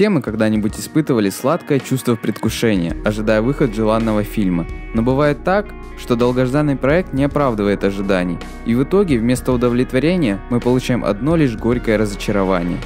Все мы когда-нибудь испытывали сладкое чувство предвкушения, ожидая выход желанного фильма. Но бывает так, что долгожданный проект не оправдывает ожиданий, и в итоге вместо удовлетворения мы получаем одно лишь горькое разочарование.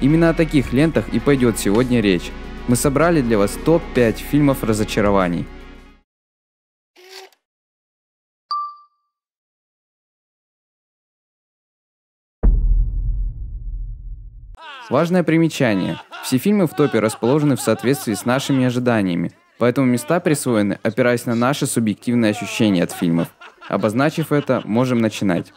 Именно о таких лентах и пойдет сегодня речь. Мы собрали для вас топ-5 фильмов разочарований. Важное примечание. Все фильмы в топе расположены в соответствии с нашими ожиданиями, поэтому места присвоены, опираясь на наши субъективные ощущения от фильмов. Обозначив это, можем начинать.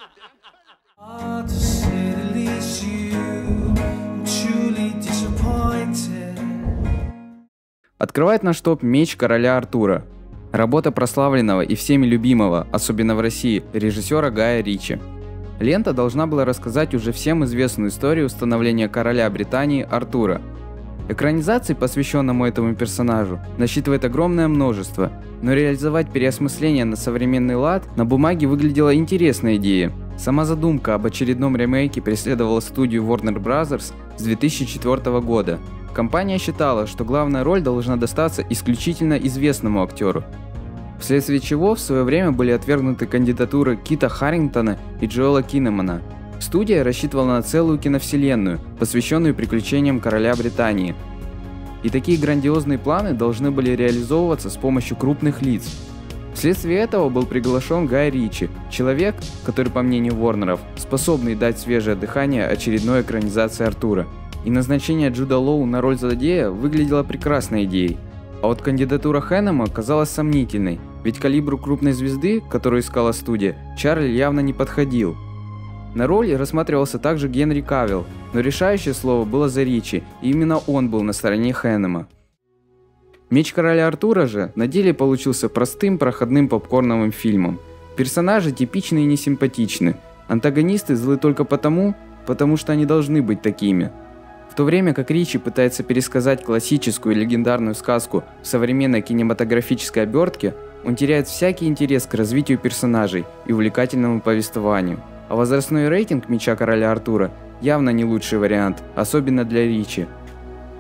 Открывает наш топ «Меч короля Артура». Работа прославленного и всеми любимого, особенно в России, режиссера Гая Ричи. Лента должна была рассказать уже всем известную историю становления короля Британии Артура. Экранизаций, посвященному этому персонажу, насчитывает огромное множество, но реализовать переосмысление на современный лад на бумаге выглядела интересной идеей. Сама задумка об очередном ремейке преследовала студию Warner Bros. С 2004 года. Компания считала, что главная роль должна достаться исключительно известному актеру, вследствие чего в свое время были отвергнуты кандидатуры Кита Харингтона и Джоэла Киннемана. Студия рассчитывала на целую киновселенную, посвященную приключениям короля Британии. И такие грандиозные планы должны были реализовываться с помощью крупных лиц. Вследствие этого был приглашен Гай Ричи, человек, который, по мнению Уорнеров, способный дать свежее дыхание очередной экранизации Артура. И назначение Джуда Лоу на роль злодея выглядело прекрасной идеей. А вот кандидатура Ханнэма казалась сомнительной, ведь калибру крупной звезды, которую искала студия, Чарли явно не подходил. На роль рассматривался также Генри Кавилл, но решающее слово было за Ричи, и именно он был на стороне Ханнэма. «Меч короля Артура» же на деле получился простым проходным попкорновым фильмом. Персонажи типичны и несимпатичны, антагонисты злы только потому что они должны быть такими. В то время как Ричи пытается пересказать классическую и легендарную сказку в современной кинематографической обертке, он теряет всякий интерес к развитию персонажей и увлекательному повествованию. А возрастной рейтинг «Меча короля Артура» явно не лучший вариант, особенно для Ричи.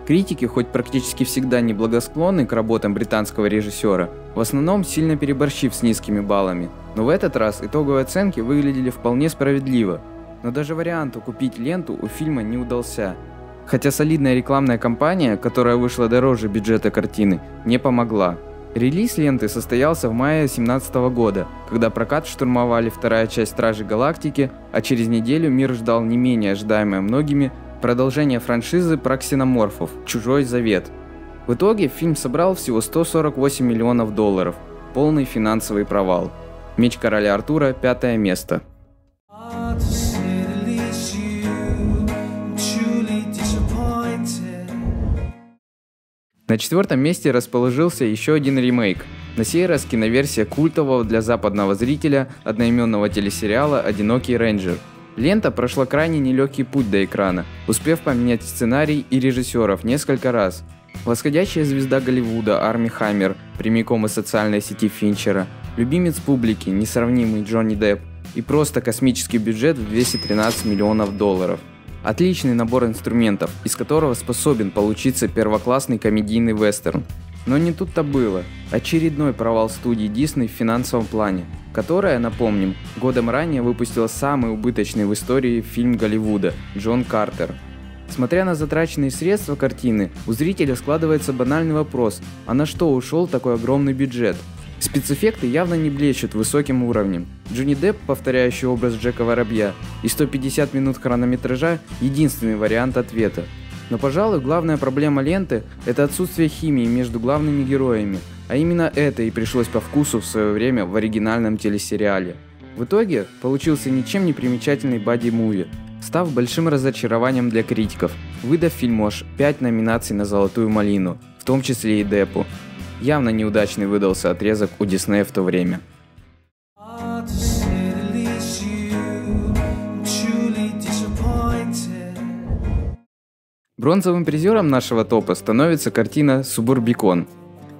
Критики, хоть практически всегда не благосклонны к работам британского режиссера, в основном сильно переборщив с низкими баллами, но в этот раз итоговые оценки выглядели вполне справедливо. Но даже вариант купить ленту у фильма не удался. Хотя солидная рекламная кампания, которая вышла дороже бюджета картины, не помогла. Релиз ленты состоялся в мае 2017 года, когда прокат штурмовали вторая часть «Стражи Галактики», а через неделю мир ждал не менее ожидаемое многими продолжение франшизы про ксеноморфов «Чужой завет». В итоге фильм собрал всего $148 миллионов, полный финансовый провал. «Меч короля Артура» – 5-е место. На четвертом месте расположился еще один ремейк, на сей раз киноверсия культового для западного зрителя одноименного телесериала «Одинокий Рейнджер». Лента прошла крайне нелегкий путь до экрана, успев поменять сценарий и режиссеров несколько раз. Восходящая звезда Голливуда Арми Хаммер, прямиком из социальной сети Финчера, любимец публики, несравнимый Джонни Депп и просто космический бюджет в $213 миллионов. Отличный набор инструментов, из которого способен получиться первоклассный комедийный вестерн. Но не тут-то было. Очередной провал студии Disney в финансовом плане, которая, напомним, годом ранее выпустила самый убыточный в истории фильм Голливуда «Джон Картер». Смотря на затраченные средства картины, у зрителя складывается банальный вопрос, а на что ушел такой огромный бюджет? Спецэффекты явно не блещут высоким уровнем. Джонни Депп, повторяющий образ Джека Воробья, и 150 минут хронометража – единственный вариант ответа. Но, пожалуй, главная проблема ленты – это отсутствие химии между главными героями, а именно это и пришлось по вкусу в свое время в оригинальном телесериале. В итоге получился ничем не примечательный боди-муви, став большим разочарованием для критиков, выдав фильму аж 5 номинаций на «Золотую малину», в том числе и Деппу. Явно неудачный выдался отрезок у Диснея в то время. Бронзовым призером нашего топа становится картина «Субурбикон».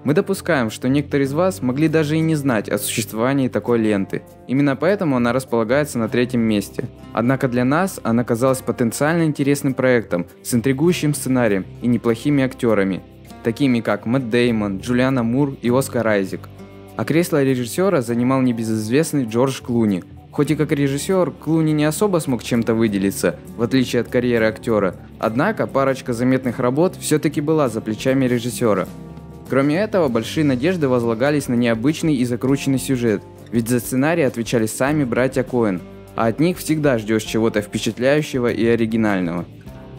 Мы допускаем, что некоторые из вас могли даже и не знать о существовании такой ленты. Именно поэтому она располагается на третьем месте. Однако для нас она казалась потенциально интересным проектом с интригующим сценарием и неплохими актерами, такими как Мэтт Деймон, Джулиана Мур и Оскар Айзек. А кресло режиссера занимал небезызвестный Джордж Клуни. Хоть и как режиссер, Клуни не особо смог чем-то выделиться, в отличие от карьеры актера, однако парочка заметных работ все-таки была за плечами режиссера. Кроме этого, большие надежды возлагались на необычный и закрученный сюжет, ведь за сценарий отвечали сами братья Коэн, а от них всегда ждешь чего-то впечатляющего и оригинального.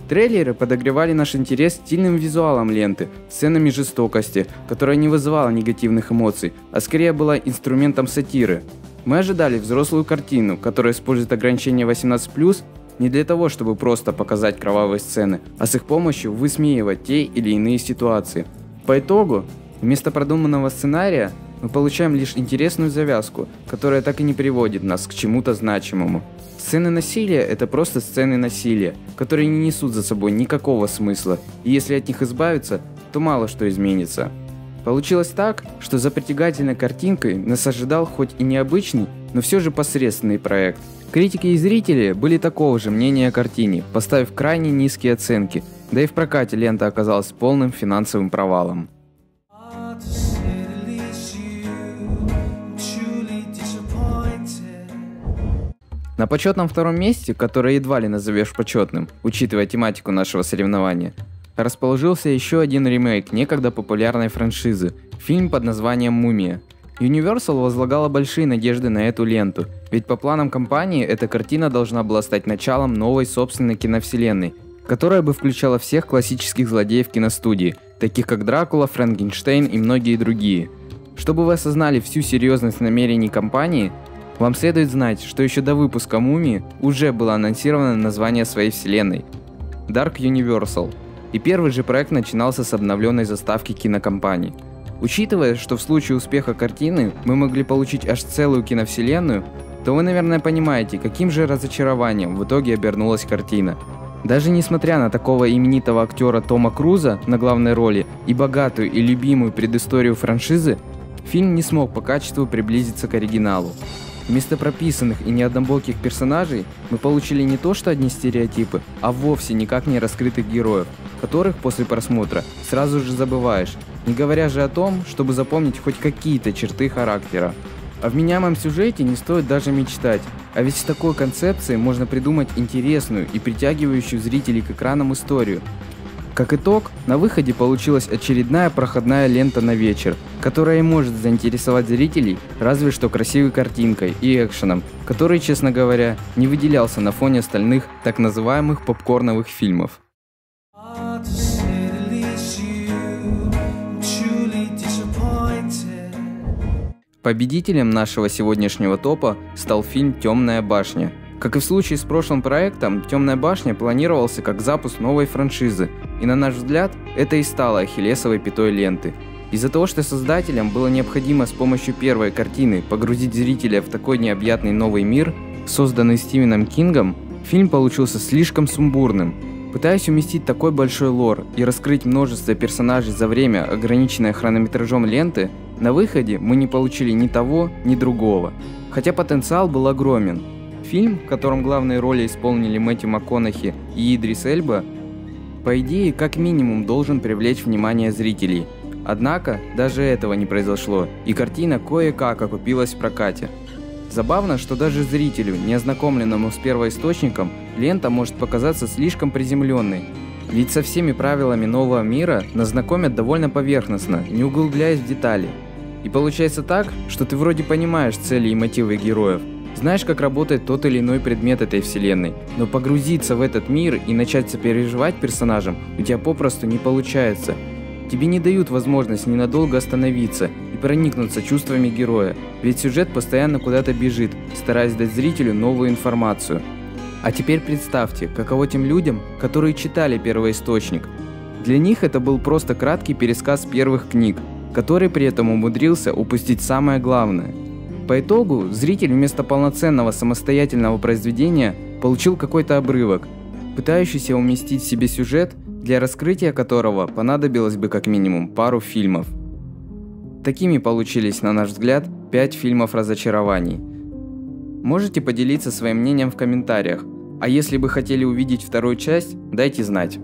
Трейлеры подогревали наш интерес стильным визуалом ленты, сценами жестокости, которая не вызывала негативных эмоций, а скорее была инструментом сатиры. Мы ожидали взрослую картину, которая использует ограничение 18+, не для того, чтобы просто показать кровавые сцены, а с их помощью высмеивать те или иные ситуации. По итогу, вместо продуманного сценария, мы получаем лишь интересную завязку, которая так и не приводит нас к чему-то значимому. Сцены насилия – это просто сцены насилия, которые не несут за собой никакого смысла, и если от них избавиться, то мало что изменится. Получилось так, что за притягательной картинкой нас ожидал хоть и необычный, но все же посредственный проект. Критики и зрители были такого же мнения о картине, поставив крайне низкие оценки, да и в прокате лента оказалась полным финансовым провалом. На почетном втором месте, которое едва ли назовешь почетным, учитывая тематику нашего соревнования, расположился еще один ремейк некогда популярной франшизы, фильм под названием «Мумия». Universal возлагала большие надежды на эту ленту, ведь по планам компании эта картина должна была стать началом новой собственной киновселенной, которая бы включала всех классических злодеев киностудии, таких как Дракула, Фрэнкенштейн и многие другие. Чтобы вы осознали всю серьезность намерений компании, вам следует знать, что еще до выпуска «Мумии» уже было анонсировано название своей вселенной – Dark Universal, и первый же проект начинался с обновленной заставки кинокомпании. Учитывая, что в случае успеха картины мы могли получить аж целую киновселенную, то вы, наверное, понимаете, каким же разочарованием в итоге обернулась картина. Даже несмотря на такого именитого актера Тома Круза на главной роли и богатую и любимую предысторию франшизы, фильм не смог по качеству приблизиться к оригиналу. Вместо прописанных и неоднобоких персонажей мы получили не то что одни стереотипы, а вовсе никак не раскрытых героев, которых после просмотра сразу же забываешь, не говоря же о том, чтобы запомнить хоть какие-то черты характера. О вменяемом сюжете не стоит даже мечтать, а ведь с такой концепцией можно придумать интересную и притягивающую зрителей к экранам историю. Как итог, на выходе получилась очередная проходная лента на вечер, которая и может заинтересовать зрителей разве что красивой картинкой и экшеном, который, честно говоря, не выделялся на фоне остальных так называемых попкорновых фильмов. Победителем нашего сегодняшнего топа стал фильм «Тёмная башня». Как и в случае с прошлым проектом, «Тёмная башня» планировался как запуск новой франшизы, и на наш взгляд, это и стало ахиллесовой пятой ленты. Из-за того, что создателям было необходимо с помощью первой картины погрузить зрителя в такой необъятный новый мир, созданный Стивеном Кингом, фильм получился слишком сумбурным. Пытаясь уместить такой большой лор и раскрыть множество персонажей за время, ограниченное хронометражом ленты, на выходе мы не получили ни того, ни другого. Хотя потенциал был огромен. Фильм, в котором главные роли исполнили Мэтью МакКонахи и Идрис Эльба, по идее, как минимум должен привлечь внимание зрителей. Однако, даже этого не произошло, и картина кое-как окупилась в прокате. Забавно, что даже зрителю, не ознакомленному с первоисточником, лента может показаться слишком приземленной. Ведь со всеми правилами нового мира нас знакомят довольно поверхностно, не углубляясь в детали. И получается так, что ты вроде понимаешь цели и мотивы героев, знаешь, как работает тот или иной предмет этой вселенной, но погрузиться в этот мир и начать сопереживать персонажам у тебя попросту не получается. Тебе не дают возможность ненадолго остановиться и проникнуться чувствами героя, ведь сюжет постоянно куда-то бежит, стараясь дать зрителю новую информацию. А теперь представьте, каково тем людям, которые читали первоисточник. Для них это был просто краткий пересказ первых книг, который при этом умудрился упустить самое главное. По итогу, зритель вместо полноценного самостоятельного произведения получил какой-то обрывок, пытающийся уместить в себе сюжет, для раскрытия которого понадобилось бы как минимум пару фильмов. Такими получились, на наш взгляд, 5 фильмов разочарований. Можете поделиться своим мнением в комментариях, а если бы хотели увидеть вторую часть, дайте знать.